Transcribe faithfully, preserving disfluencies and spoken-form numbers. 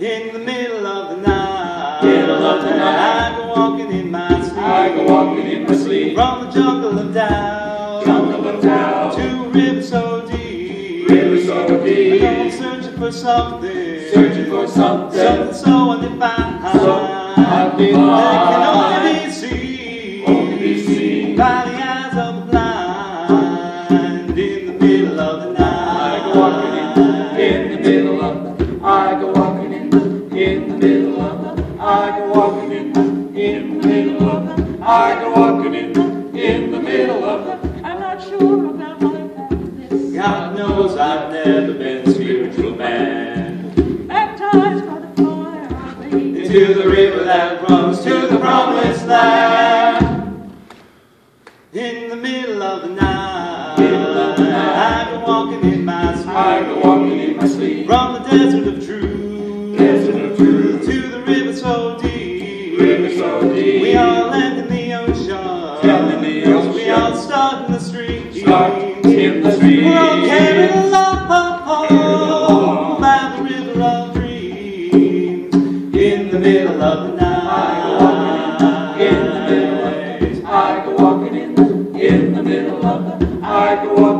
In the middle of the night, middle of the night, I go walking in my sleep, I go walking in my sleep, from the jungle of doubt, jungle of doubt, to a river so deep, river so deep, I'm searching for something, searching for something, something so undefined, so undefined, that can only be seen, only be seen, by the eyes of the blind. In the middle of the night, I go walking in, in the middle of the night, I go walking. In the middle of the, I go walking in the, in the middle of the, I go walking in the, in the middle of the, I'm not sure about this. God knows I've never been a spiritual man, baptized by the fire of me, into the river that runs to the promised land. In the middle of the night, middle of the night, I go walking in my sleep, I go walking in my sleep, from the desert of truth, desert of truth, to the river so deep, river so deep, we all land in the ocean, land in the ocean, we all start in the street, start in the street, we're all carried along by the river of dreams. In the middle of the night, in the middle of the night, I go walking in, in the middle of the, I go walking.